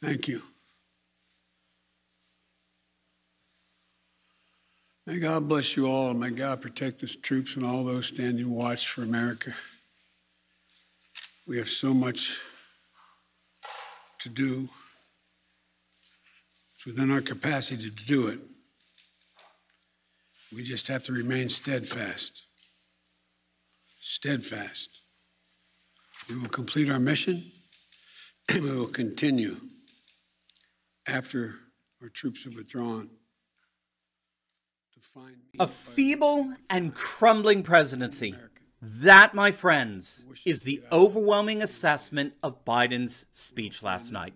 Thank you. May God bless you all, and may God protect His troops and all those standing watch for America. We have so much to do. It's within our capacity to do it. We just have to remain steadfast. Steadfast. We will complete our mission, and we will continue after our troops are withdrawn. A feeble and crumbling presidency. That, my friends, is the overwhelming assessment of Biden's speech last night.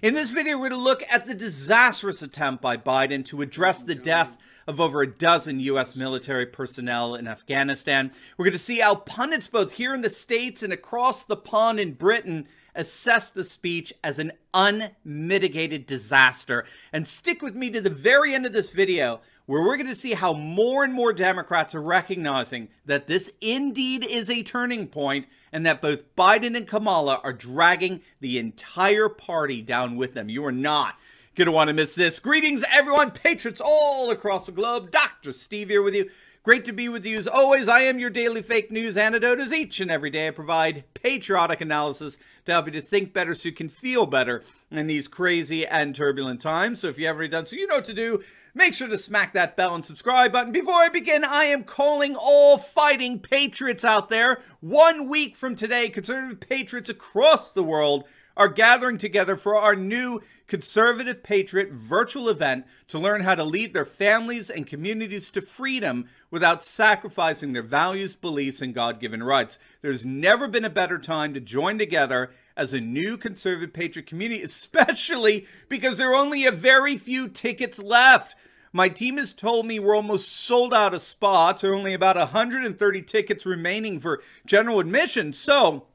In this video, we're going to look at the disastrous attempt by Biden to address the death of over a dozen U.S. military personnel in Afghanistan. We're going to see how pundits both here in the States and across the pond in Britain assessed the speech as an unmitigated disaster. And stick with me to the very end of this video, where we're going to see how more and more Democrats are recognizing that this indeed is a turning point, and that both Biden and Kamala are dragging the entire party down with them. You are not going to want to miss this. Greetings, everyone. Patriots all across the globe. Dr. Steve here with you. Great to be with you as always. I am your daily fake news antidote, as each and every day I provide patriotic analysis to help you to think better so you can feel better in these crazy and turbulent times. So if you haven't done so, you know what to do. Make sure to smack that bell and subscribe button. Before I begin, I am calling all fighting patriots out there. 1 week from today, conservative patriots across the world are gathering together for our new Conservative Patriot virtual event to learn how to lead their families and communities to freedom without sacrificing their values, beliefs, and God-given rights. There's never been a better time to join together as a new Conservative Patriot community, especially because there are only a very few tickets left. My team has told me we're almost sold out of spots. There are only about 130 tickets remaining for general admission, so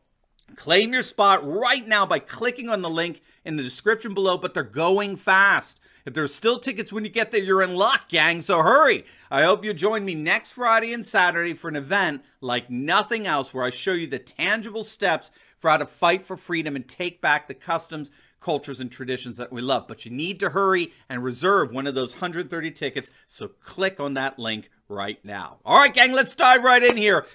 claim your spot right now by clicking on the link in the description below, but they're going fast. If there's still tickets when you get there, you're in luck, gang, so hurry. I hope you join me next Friday and Saturday for an event like nothing else, where I show you the tangible steps for how to fight for freedom and take back the customs, cultures, and traditions that we love. But you need to hurry and reserve one of those 130 tickets, so click on that link right now. All right, gang, let's dive right in here.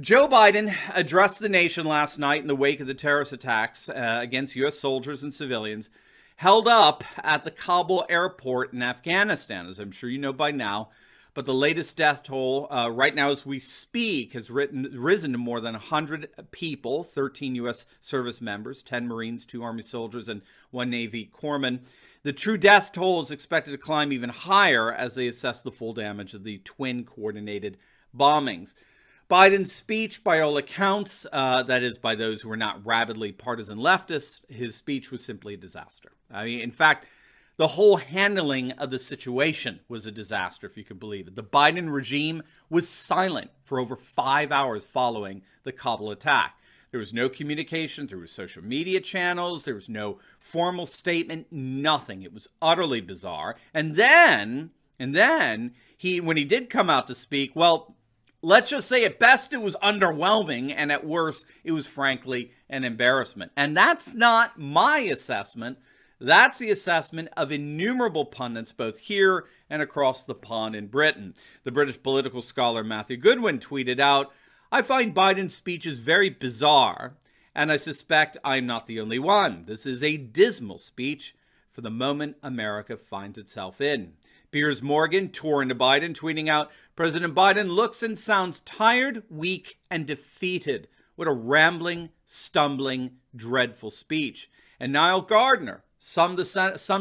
Joe Biden addressed the nation last night in the wake of the terrorist attacks against U.S. soldiers and civilians held up at the Kabul airport in Afghanistan, as I'm sure you know by now. But the latest death toll right now as we speak has risen to more than 100 people, 13 U.S. service members, 10 Marines, 2 Army soldiers, and 1 Navy corpsman. The true death toll is expected to climb even higher as they assess the full damage of the twin coordinated bombings. Biden's speech, by all accounts, that is by those who are not rabidly partisan leftists, his speech was simply a disaster. I mean, in fact, the whole handling of the situation was a disaster, if you can believe it. The Biden regime was silent for over 5 hours following the Kabul attack. There was no communication through social media channels. There was no formal statement, nothing. It was utterly bizarre. And then when he did come out to speak, well, let's just say at best it was underwhelming, and at worst it was frankly an embarrassment. And that's not my assessment. That's the assessment of innumerable pundits both here and across the pond in Britain. The British political scholar Matthew Goodwin tweeted out, "I find Biden's speeches very bizarre, and I suspect I'm not the only one. This is a dismal speech for the moment America finds itself in." Piers Morgan tore into Biden, tweeting out, "President Biden looks and sounds tired, weak, and defeated. What a rambling, stumbling, dreadful speech." And Niall Gardner summed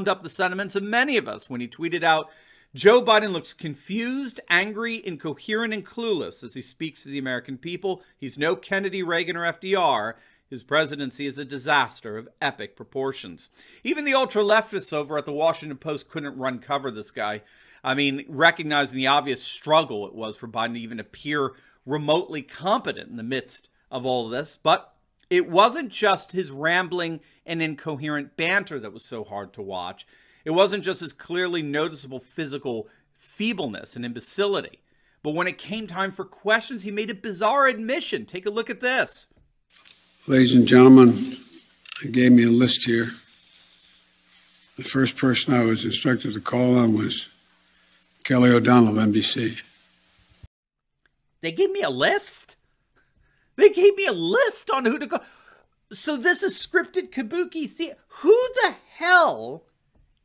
up the sentiments of many of us when he tweeted out, "Joe Biden looks confused, angry, incoherent, and clueless as he speaks to the American people. He's no Kennedy, Reagan, or FDR. His presidency is a disaster of epic proportions." Even the ultra-leftists over at the Washington Post couldn't run cover this guy. I mean, recognizing the obvious struggle it was for Biden to even appear remotely competent in the midst of all of this. But it wasn't just his rambling and incoherent banter that was so hard to watch. It wasn't just his clearly noticeable physical feebleness and imbecility. But when it came time for questions, he made a bizarre admission. Take a look at this. Ladies and gentlemen, they gave me a list here The first person I was instructed to call on was Kelly O'Donnell of NBC. They gave me a list? They gave me a list on who to call. So this is scripted kabuki theater. Who the hell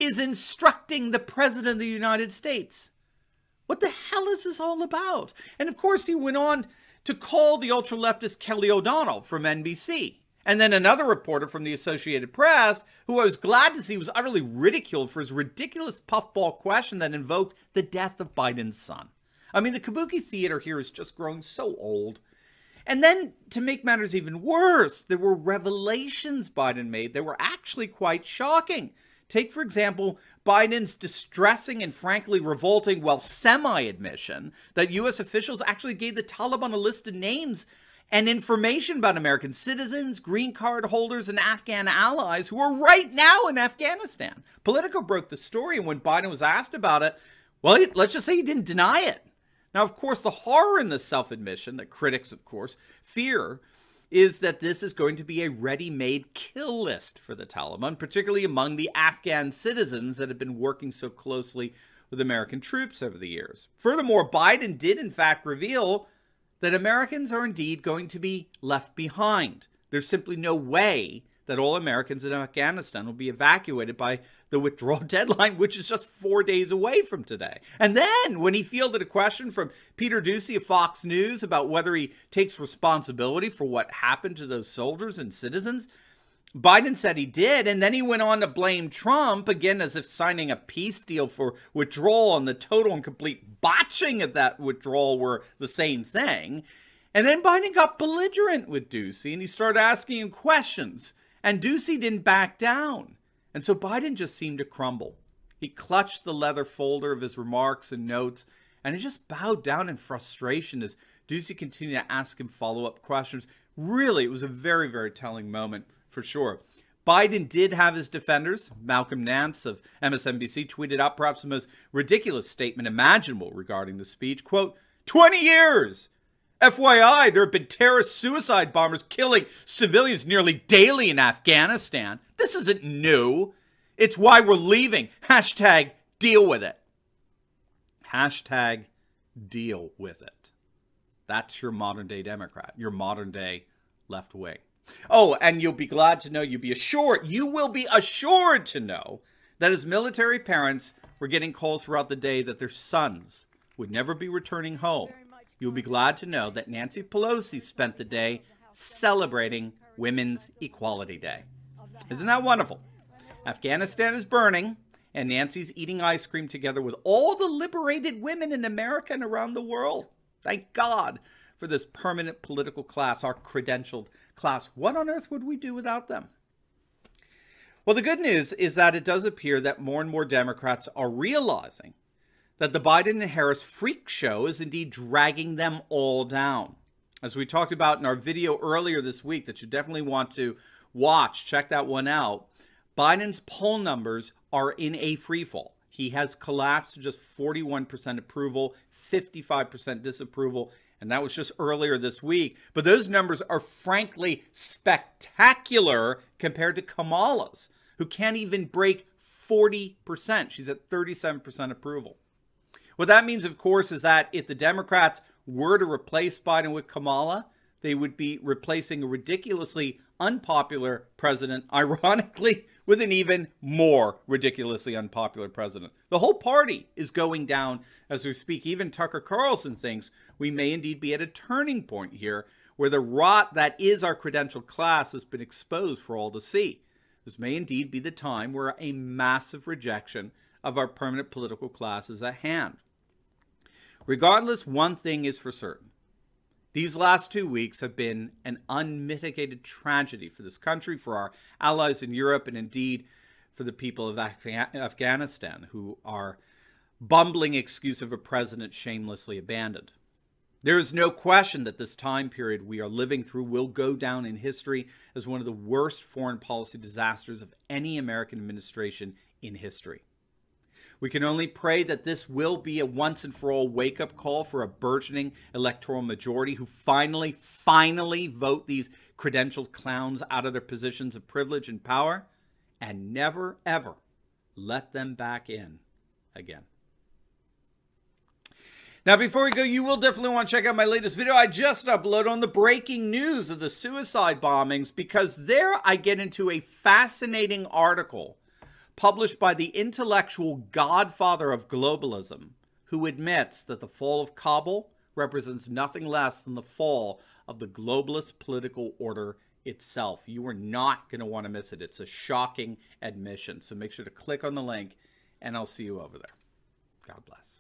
is instructing the president of the United States? What the hell is this all about? And of course, he went on to call the ultra-leftist Kelly O'Donnell from NBC. And then another reporter from the Associated Press, who I was glad to see was utterly ridiculed for his ridiculous puffball question that invoked the death of Biden's son. I mean, the kabuki theater here is just growing so old. And then, to make matters even worse, there were revelations Biden made that were actually quite shocking. Take, for example, Biden's distressing and frankly revolting, well, semi-admission that U.S. officials actually gave the Taliban a list of names and information about American citizens, green card holders, and Afghan allies who are right now in Afghanistan. Politico broke the story, and when Biden was asked about it, well, let's just say he didn't deny it. Now, of course, the horror in this self-admission that critics, of course, fear is that this is going to be a ready-made kill list for the Taliban, particularly among the Afghan citizens that have been working so closely with American troops over the years. Furthermore, Biden did, in fact, reveal that Americans are indeed going to be left behind. There's simply no way that all Americans in Afghanistan will be evacuated by the withdrawal deadline, which is just 4 days away from today. And then when he fielded a question from Peter Doocy of Fox News about whether he takes responsibility for what happened to those soldiers and citizens, Biden said he did. And then he went on to blame Trump, again, as if signing a peace deal for withdrawal and the total and complete botching of that withdrawal were the same thing. And then Biden got belligerent with Doocy and he started asking him questions. And Doocy didn't back down. And so Biden just seemed to crumble. He clutched the leather folder of his remarks and notes, and he just bowed down in frustration as Doocy continued to ask him follow-up questions. Really, it was a very, very telling moment, for sure. Biden did have his defenders. Malcolm Nance of MSNBC tweeted out perhaps the most ridiculous statement imaginable regarding the speech. Quote, 20 years! FYI, there have been terrorist suicide bombers killing civilians nearly daily in Afghanistan. This isn't new. It's why we're leaving. Hashtag deal with it. Hashtag deal with it. That's your modern-day Democrat, your modern-day left wing. Oh, and you'll be glad to know, you will be assured to know that his military parents were getting calls throughout the day that their sons would never be returning home. You'll be glad to know that Nancy Pelosi spent the day celebrating Women's Equality Day. Isn't that wonderful? Afghanistan is burning, and Nancy's eating ice cream together with all the liberated women in America and around the world. Thank God for this permanent political class, our credentialed class. What on earth would we do without them? Well, the good news is that it does appear that more and more Democrats are realizing that the Biden and Harris freak show is indeed dragging them all down. As we talked about in our video earlier this week that you definitely want to watch, check that one out, Biden's poll numbers are in a freefall. He has collapsed to just 41% approval, 55% disapproval, and that was just earlier this week. But those numbers are frankly spectacular compared to Kamala's, who can't even break 40%. She's at 37% approval. What that means, of course, is that if the Democrats were to replace Biden with Kamala, they would be replacing a ridiculously unpopular president, ironically, with an even more ridiculously unpopular president. The whole party is going down as we speak. Even Tucker Carlson thinks we may indeed be at a turning point here where the rot that is our credentialed class has been exposed for all to see. This may indeed be the time where a massive rejection of our permanent political class is at hand. Regardless, one thing is for certain. These last 2 weeks have been an unmitigated tragedy for this country, for our allies in Europe, and indeed for the people of Afghanistan, who our bumbling excuse of a president shamelessly abandoned. There is no question that this time period we are living through will go down in history as one of the worst foreign policy disasters of any American administration in history. We can only pray that this will be a once-and-for-all wake-up call for a burgeoning electoral majority who finally vote these credentialed clowns out of their positions of privilege and power and never, ever let them back in again. Now, before we go, you will definitely want to check out my latest video I just uploaded on the breaking news of the suicide bombings, because there I get into a fascinating article published by the intellectual godfather of globalism, who admits that the fall of Kabul represents nothing less than the fall of the globalist political order itself. You are not going to want to miss it. It's a shocking admission. So make sure to click on the link, and I'll see you over there. God bless.